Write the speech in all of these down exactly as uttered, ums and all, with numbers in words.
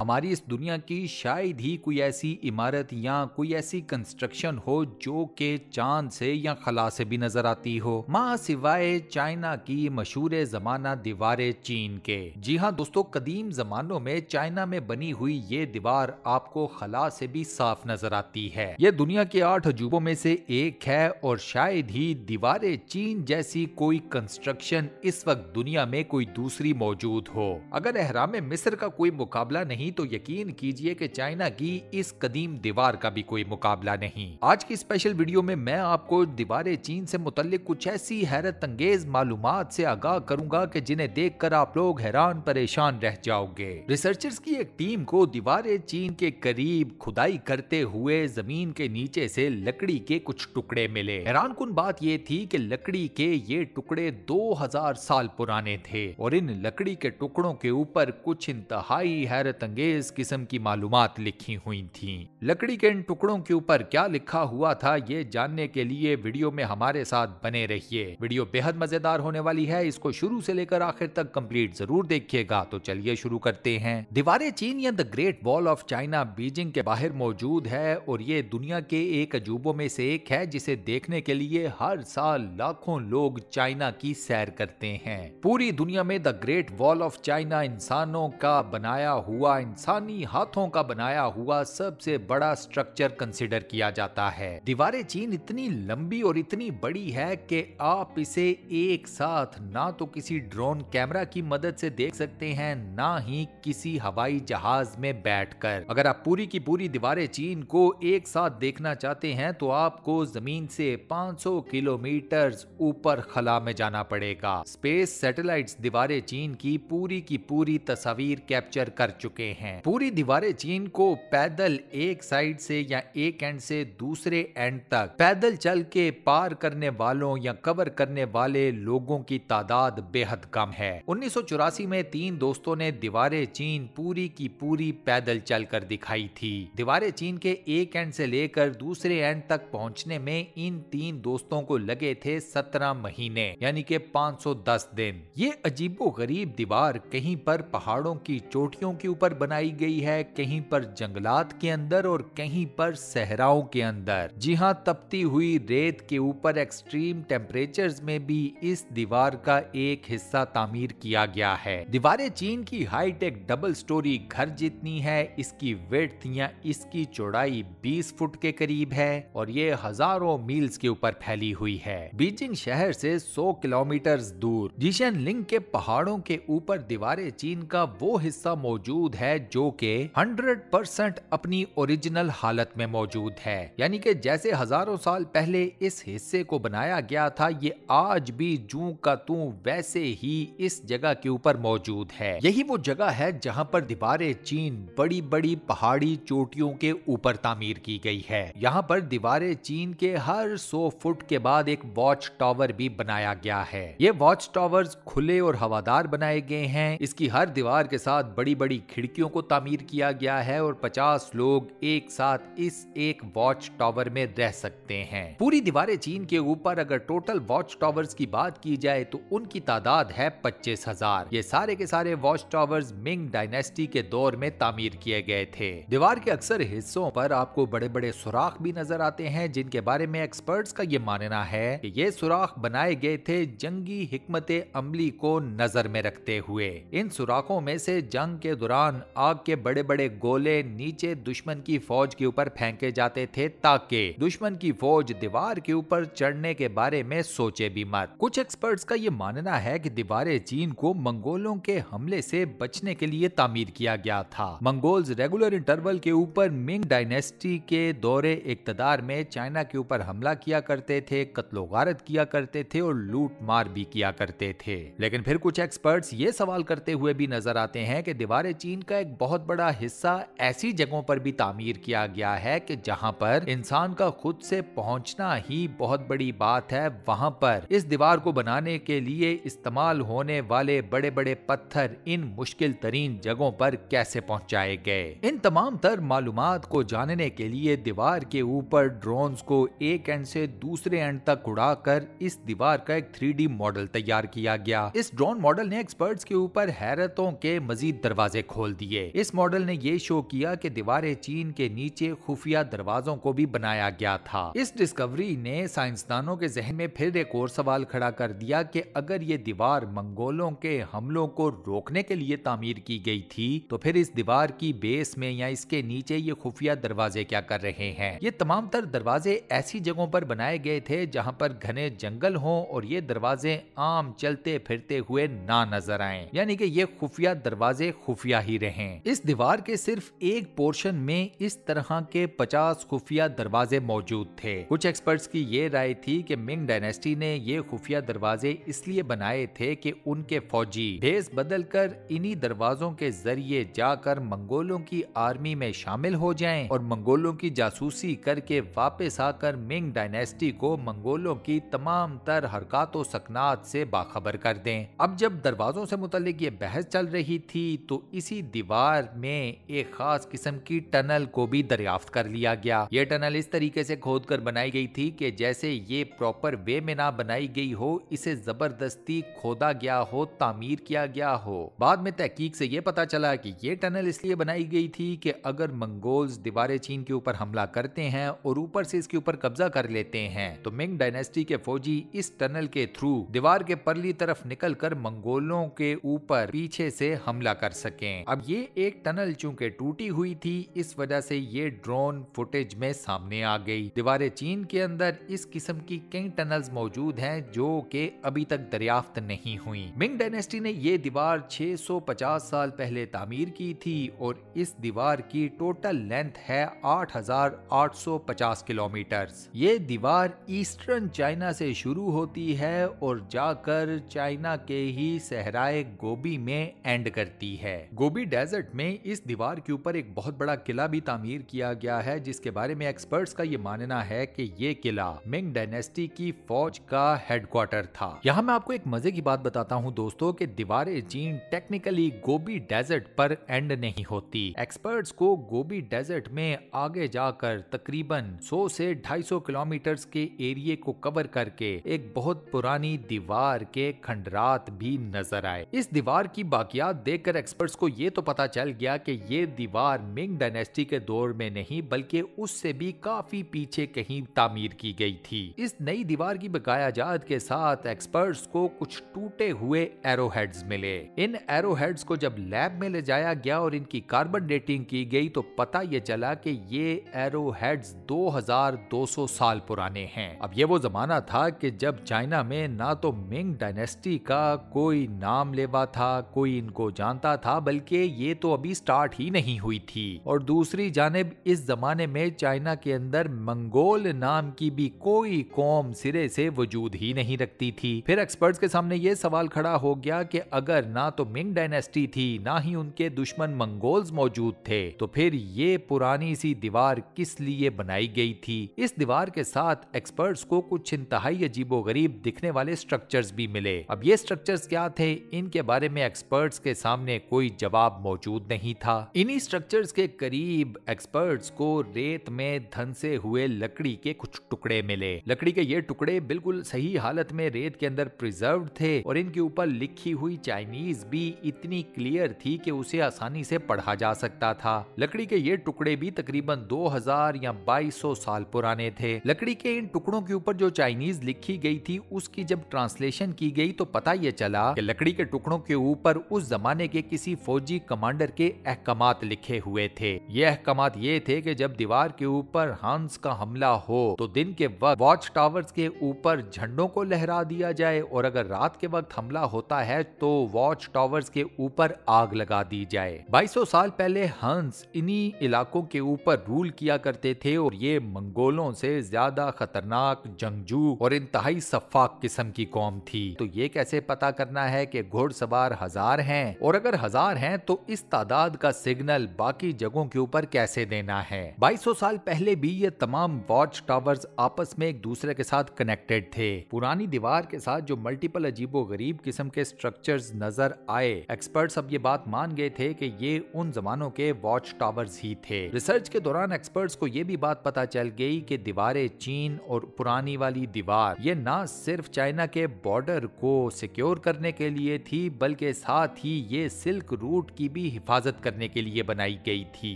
हमारी इस दुनिया की शायद ही कोई ऐसी इमारत या कोई ऐसी कंस्ट्रक्शन हो जो के चांद से या खला से भी नजर आती हो, माँ सिवाय चाइना की मशहूर जमाना दीवार चीन के। जी हाँ दोस्तों, कदीम जमानों में चाइना में बनी हुई ये दीवार आपको खला से भी साफ नजर आती है। ये दुनिया के आठ अजूबों में से एक है और शायद ही दीवार चीन जैसी कोई कंस्ट्रक्शन इस वक्त दुनिया में कोई दूसरी मौजूद हो। अगर एहराम मिस्र का कोई मुकाबला नहीं तो यकीन कीजिए कि चाइना की इस कदीम दीवार का भी कोई मुकाबला नहीं। आज की स्पेशल वीडियो में मैं आपको दीवार चीन से मुतल्लिक कुछ ऐसी हैरत अंगेज मालूमात से आगाह करूंगा कि जिन्हें देखकर आप लोग हैरान परेशान रह जाओगे। रिसर्चर्स की एक टीम को दीवार चीन के करीब खुदाई करते हुए जमीन के नीचे से लकड़ी के कुछ टुकड़े मिले। हैरानकुन बात यह थी कि लकड़ी के ये टुकड़े दो हज़ार साल पुराने थे और इन लकड़ी के टुकड़ों के ऊपर कुछ इंतहाई हैरत अंगेज किस्म की मालूमात लिखी हुई थी। लकड़ी के इन टुकड़ों के ऊपर क्या लिखा हुआ था ये जानने के लिए वीडियो में हमारे साथ बने रहिए। वीडियो बेहद मजेदार होने वाली है, इसको शुरू से लेकर आखिर तक कंप्लीट जरूर देखिएगा। तो चलिए शुरू करते हैं। दीवार चीन या the great wall of China Beijing के बाहर मौजूद है और ये दुनिया के एक अजूबों में से एक है जिसे देखने के लिए हर साल लाखों लोग चाइना की सैर करते हैं। पूरी दुनिया में the great wall of China इंसानों का बनाया हुआ, इंसानी हाथों का बनाया हुआ सबसे बड़ा स्ट्रक्चर कंसिडर किया जाता है। दीवार चीन इतनी लंबी और इतनी बड़ी है कि आप इसे एक साथ ना तो किसी ड्रोन कैमरा की मदद से देख सकते हैं ना ही किसी हवाई जहाज में बैठकर। अगर आप पूरी की पूरी दीवार चीन को एक साथ देखना चाहते हैं तो आपको जमीन से पाँच सौ किलोमीटर ऊपर खला में जाना पड़ेगा। स्पेस सैटेलाइट्स दीवार चीन की पूरी की पूरी तस्वीर कैप्चर कर चुके हैं। पूरी दीवार चीन को पैदल एक साइड से या एक एंड से दूसरे एंड तक पैदल चल के पार करने वालों या कवर करने वाले लोगों की तादाद बेहद कम है। उन्नीस सौ चौरासी में तीन दोस्तों ने दीवार चीन पूरी की पूरी पैदल चल कर दिखाई थी। दीवार चीन के एक एंड से लेकर दूसरे एंड तक पहुंचने में इन तीन दोस्तों को लगे थे सत्रह महीने यानी के पाँच सौ दस दिन। ये अजीबोगरीब दीवार कहीं पर पहाड़ों की चोटियों के ऊपर बनाई गई है, कहीं पर जंगलात के अंदर और कहीं पर सहराओं के अंदर। जी हाँ, तपती हुई रेत के ऊपर एक्सट्रीम टेम्परेचर्स में भी इस दीवार का एक हिस्सा तामीर किया गया है। दीवार चीन की हाइट एक डबल स्टोरी घर जितनी है। इसकी विड्थ या इसकी चौड़ाई बीस फुट के करीब है और ये हजारों मील्स के ऊपर फैली हुई है। बीजिंग शहर से सौ किलोमीटर दूर जिशनलिंग के पहाड़ों के ऊपर दीवार चीन का वो हिस्सा मौजूद है जो के सौ परसेंट अपनी ओरिजिनल हालत में मौजूद है। यानी कि जैसे हजारों साल पहले इस हिस्से को बनाया गया था ये आज भी जू का तू वैसे ही इस जगह के ऊपर मौजूद है। यही वो जगह है जहाँ पर दीवार चीन बड़ी बड़ी पहाड़ी चोटियों के ऊपर तामीर की गई है। यहाँ पर दीवार चीन के हर सौ फुट के बाद एक वॉच टावर भी बनाया गया है। ये वॉच टावर्स खुले और हवादार बनाए गए हैं। इसकी हर दीवार के साथ बड़ी बड़ी खिड़कियों को तामीर किया गया है और पचास लोग एक साथ इस एक वॉच टावर में रह सकते हैं। पूरी दीवार चीन के ऊपर अगर टोटल वॉच टावर्स की बात की जाए तो उनकी तादाद है पच्चीस हजार। ये सारे के सारे वॉच टावर्स मिंग डायनेस्टी के दौर में तामीर किए गए थे। दीवार के अक्सर हिस्सों पर आपको बड़े बड़े सुराख भी नजर आते हैं जिनके बारे में एक्सपर्ट्स का ये मानना है कि ये सुराख बनाए गए थे जंगी हिकमत अमली को नजर में रखते हुए। इन सुराखों में से जंग के दौरान आग के बड़े बड़े गोले नीचे दुश्मन की फौज के ऊपर फेंके जाते थे ताकि दुश्मन की फौज दीवार के ऊपर चढ़ने के बारे में सोचे भी मत। कुछ एक्सपर्ट्स का ये मानना है कि दीवार चीन को मंगोलों के हमले से बचने के लिए तामीर किया गया था। मंगोल्स रेगुलर इंटरवल के ऊपर मिंग डायनेस्टी के दौरे इक्तदार में चाइना के ऊपर हमला किया करते थे, कत्लो गारत किया करते थे और लूट मार भी किया करते थे। लेकिन फिर कुछ एक्सपर्ट्स ये सवाल करते हुए भी नजर आते हैं कि दीवार चीन का एक बहुत बड़ा हिस्सा ऐसी जगहों पर भी तामीर किया गया है कि जहां पर इंसान का खुद से पहुंचना ही बहुत बड़ी बात है। वहां पर इस दीवार को बनाने के लिए इस्तेमाल होने वाले बड़े बड़े पत्थर इन मुश्किल तरीन जगहों पर कैसे पहुंचाए गए, इन तमाम तर मालूमात को जानने के लिए दीवार के ऊपर ड्रोन्स को एक एंड से दूसरे एंड तक उड़ाकर इस दीवार का एक थ्री डी मॉडल तैयार किया गया। इस ड्रोन मॉडल ने एक्सपर्ट्स के ऊपर हैरतों के मजीद दरवाजे खोल दिए लिए। इस मॉडल ने ये शो किया कि दीवारें चीन के नीचे खुफिया दरवाजों को भी बनाया गया था। इस डिस्कवरी ने साइंसदानों के जहन में फिर एक और सवाल खड़ा कर दिया कि अगर ये दीवार मंगोलों के हमलों को रोकने के लिए तामीर की गई थी तो फिर इस दीवार की बेस में या इसके नीचे ये खुफिया दरवाजे क्या कर रहे हैं। ये तमाम तर दरवाजे ऐसी जगहों पर बनाए गए थे जहाँ पर घने जंगल हों और ये दरवाजे आम चलते फिरते हुए ना नजर आए, यानी कि ये खुफिया दरवाजे खुफिया ही रहें। इस दीवार के सिर्फ एक पोर्शन में इस तरह के पचास खुफिया दरवाजे मौजूद थे। कुछ एक्सपर्ट्स की ये राय थी कि मिंग डायनेस्टी ने ये खुफिया दरवाजे इसलिए बनाए थे कि उनके फौजी भेस बदलकर इन्हीं दरवाजों के जरिए जाकर मंगोलों की आर्मी में शामिल हो जाएं और मंगोलों की जासूसी करके वापस आकर मिंग डायनेस्टी को मंगोलों की तमाम तर हरकतों सकनात से बाखबर कर दें। अब जब दरवाजों से मुतालिक ये बहस चल रही थी तो इसी दीवार में एक खास किस्म की टनल को भी दरियाफ्त कर लिया गया। ये टनल इस तरीके से खोद कर बनाई गई थी कि जैसे ये प्रॉपर वे में ना बनाई गई हो, इसे जबरदस्ती खोदा गया हो, तामीर किया गया हो। बाद में तहकीक से ये पता चला कि ये टनल इसलिए बनाई गई थी कि अगर मंगोल्स दीवार चीन के ऊपर हमला करते हैं और ऊपर से इसके ऊपर कब्जा कर लेते हैं तो मिंग डायनेस्टी के फौजी इस टनल के थ्रू दीवार के परली तरफ निकल कर मंगोलों के ऊपर पीछे से हमला कर सकें। अब ये एक टनल चूंकि टूटी हुई थी इस वजह से ये ड्रोन फुटेज में सामने आ गई। दीवार चीन के अंदर इस किस्म की कई टनल्स मौजूद हैं जो कि अभी तक दरियाफ्त नहीं हुई। मिंग डायनेस्टी ने ये दीवार छह सौ पचास साल पहले तामीर की थी और इस दीवार की टोटल लेंथ है आठ हजार आठ सौ पचास किलोमीटर। ये दीवार ईस्टर्न चाइना से शुरू होती है और जाकर चाइना के ही सहराए गोबी में एंड करती है। गोबी डेजर्ट में इस दीवार के ऊपर एक बहुत बड़ा किला भी तामीर किया गया है जिसके बारे में एक्सपर्ट्स का ये मानना है कि ये किला मिंग डायनेस्टी की फौज का हेडक्वार्टर था। यहाँ मैं आपको एक मजे की बात बताता हूँ दोस्तों कि दीवारें चीन टेक्निकली गोबी डेजर्ट पर एंड नहीं होती। एक्सपर्ट्स को गोबी डेजर्ट में आगे जाकर तकरीबन सौ से ढाई सौ किलोमीटर्स के एरिया को कवर करके एक बहुत पुरानी दीवार के खंडरात भी नजर आए। इस दीवार की बाकियात देखकर एक्सपर्ट्स को ये तो पता चल गया कि ये दीवार मिंग डायनेस्टी के दौर में नहीं बल्कि उससे भी काफी पीछे कहीं तामीर की गई थी। इस नई दीवार की बकाया जात के साथ एक्सपर्ट्स को कुछ टूटे हुए एरोहेड्स मिले। इन एरोहेड्स को जब लैब में ले जाया गया और इनकी कार्बन डेटिंग की गई तो पता ये चला कि ये एरोहेड्स दो हजार दो सौ साल पुराने हैं। अब ये वो जमाना था कि जब चाइना में ना तो मिंग डायनेस्टी का कोई नाम लेवा था, कोई इनको जानता था, बल्कि ये तो अभी स्टार्ट ही नहीं हुई थी। और दूसरी जानिब इस जमाने में चाइना के अंदर मंगोल नाम की भी कोई कौम सिरे से वजूद ही नहीं रखती थी। फिर एक्सपर्ट्स के सामने ये सवाल खड़ा हो गया कि अगर ना तो मिंग डायनेस्टी थी ना ही उनके दुश्मन मंगोल्स मौजूद थे तो फिर ये पुरानी सी दीवार किस लिए बनाई गई थी। इस दीवार के साथ एक्सपर्ट्स को कुछ इंतहाई अजीबोगरीब दिखने वाले स्ट्रक्चर्स भी मिले। अब ये स्ट्रक्चर्स क्या थे इनके बारे में एक्सपर्ट्स के सामने कोई जवाब मौजूद नहीं था। इन्हीं स्ट्रक्चर्स के करीब एक्सपर्ट्स को रेत में धंसे हुए लकड़ी के कुछ टुकड़े मिले। लकड़ी के ये टुकड़े बिल्कुल सही हालत में रेत के अंदर प्रिजर्व थे और इनके ऊपर लिखी हुई चाइनीज भी इतनी क्लियर थी कि उसे आसानी से पढ़ा जा सकता था। लकड़ी के ये टुकड़े भी तकरीबन दो हजार या बाईस सौ साल पुराने थे। लकड़ी के इन टुकड़ों के ऊपर जो चाइनीज लिखी गई थी उसकी जब ट्रांसलेशन की गई तो पता ये चला कि लकड़ी के टुकड़ों के ऊपर उस जमाने के किसी फौजी कमांडर के अहकामात लिखे हुए थे। ये अहकामात ये थे कि जब दीवार के ऊपर हंस का हमला हो तो दिन के वक्त वॉच टावर्स के ऊपर झंडों को लहरा दिया जाए और अगर रात के वक्त हमला होता है तो वॉच टावर्स के ऊपर आग लगा दी जाए। बाईस सौ साल पहले हंस इन्हीं इलाकों के ऊपर रूल किया करते थे और ये मंगोलों से ज्यादा खतरनाक, जंगजू और इंतहाई सफाक किस्म की कौम थी। तो ये कैसे पता करना है कि घोड़सवार हजार हैं और अगर हजार हैं तो इस तादाद का सिग्नल बाकी जगहों के ऊपर कैसे देना है। बाईस सौ साल पहले भी ये तमाम वॉच टावर्स आपस में एक दूसरे के साथ कनेक्टेड थे। पुरानी दीवार के साथ जो मल्टीपल अजीबो गरीब किस्म के स्ट्रक्चर्स नजर आए एक्सपर्ट्स अब ये बात मान गए थे कि ये उन जमानों के वॉच टावर्स ही थे। रिसर्च के दौरान एक्सपर्ट्स को ये भी बात पता चल गई कि दीवारें चीन और पुरानी वाली दीवार ये ना सिर्फ चाइना के बॉर्डर को सिक्योर करने के लिए थी बल्कि साथ ही ये सिल्क रूट की भी हिफाजत करने के लिए बनाई गई थी।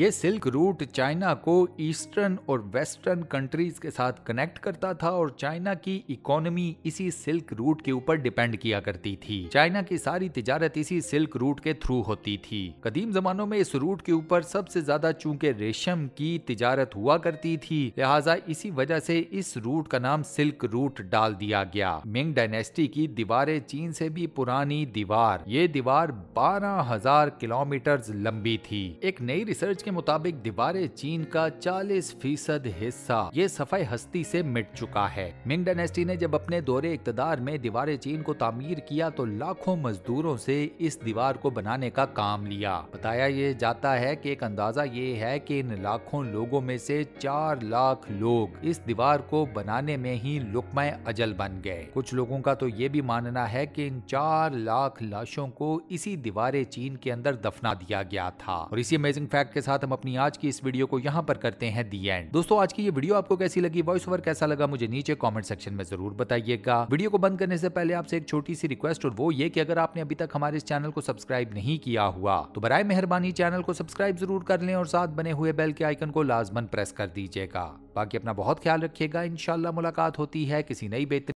ये सिल्क रूट चाइना को ईस्टर्न और वेस्टर्न कंट्रीज के साथ कनेक्ट करता था और चाइना की इकोनॉमी इसी सिल्क रूट के ऊपर डिपेंड किया करती थी। चाइना की सारी तिजारत इसी सिल्क रूट के थ्रू होती थी। कदीम जमानों में इस रूट के ऊपर सबसे ज्यादा चूंकि रेशम की तिजारत हुआ करती थी, लिहाजा इसी वजह से इस रूट का नाम सिल्क रूट डाल दिया गया। मिंग डायनेस्टी की दीवारें चीन से भी पुरानी दीवार, ये दीवार बारह हज़ार किलोमीटर लंबी थी। एक नई रिसर्च के मुताबिक दीवारें चीन का चालीस फीसद हिस्सा ये सफाई हस्ती से मिट चुका है। मिंग डायनेस्टी ने जब अपने दौरे इक्तदार में दीवारें चीन को तामीर किया तो लाखों मजदूरों से इस दीवार को बनाने का काम लिया। बताया ये जाता है कि एक अंदाजा ये है कि इन लाखों लोगों में से चार लाख लोग इस दीवार को बनाने में ही लुकमा अजल बन गए। कुछ लोगों का तो ये भी मानना है कि इन चार लाख लाशों को इसी दीवार चीन के अंदर दफना दिया गया था। और इसी अमेजिंग फैक्ट के साथ हम अपनी आज की इस वीडियो को यहाँ पर करते हैं दी एंड। दोस्तों, आज की ये वीडियो आपको कैसी लगी, वॉइस ओवर कैसा लगा, मुझे नीचे कॉमेंट सेक्शन में जरूर बताइएगा। वीडियो को बंद करने से पहले आपसे एक छोटी सी रिक्वेस्ट, और वो ये कि अगर आपने अभी तक हमारे इस चैनल को सब्सक्राइब नहीं किया हुआ तो बराए मेहरबानी चैनल को सब्सक्राइब जरूर कर लें और साथ बने हुए बेल के आइकन को लाजमन प्रेस कर दीजिएगा। बाकी अपना बहुत ख्याल रखिएगा। इंशाल्लाह मुलाकात होती है किसी नई बेहतरीन